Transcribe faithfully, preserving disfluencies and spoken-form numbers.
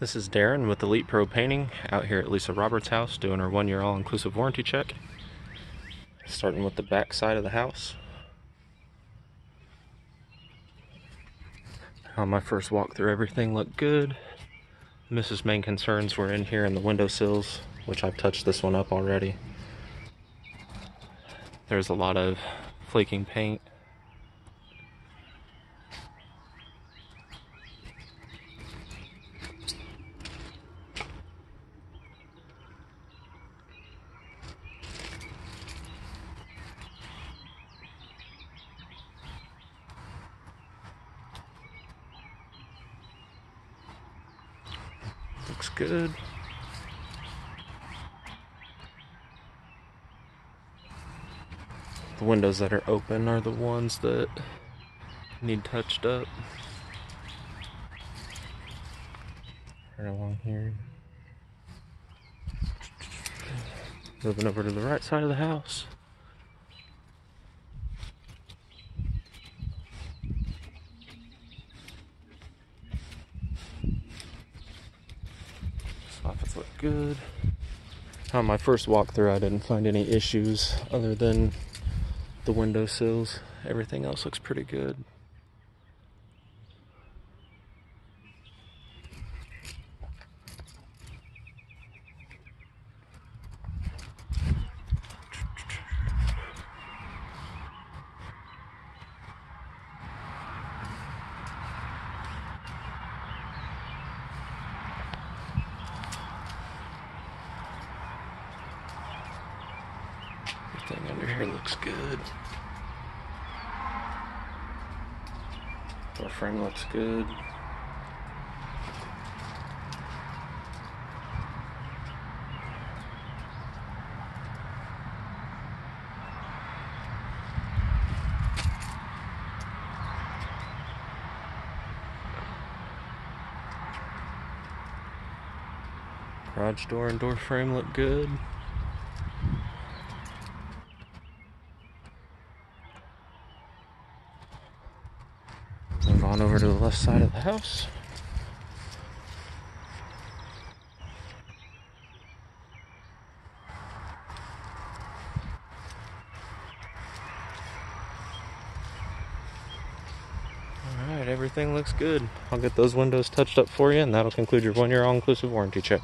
This is Darren with Elite Pro Painting out here at Lisa Roberts' house doing her one year all-inclusive warranty check. Starting with the back side of the house. On my first walk through, everything looked good. Missus main concerns were in here in the windowsills, which I've touched this one up already. There's a lot of flaking paint. Looks good. The windows that are open are the ones that need touched up. Right along here. Moving over to the right side of the house. Office looked good. On my first walk through, I didn't find any issues other than the windowsills. Everything else looks pretty good. Everything under here looks good. Door frame looks good. Garage door and door frame look good. On over to the left side of the house. Alright, everything looks good. I'll get those windows touched up for you, and that'll conclude your one year all-inclusive warranty check.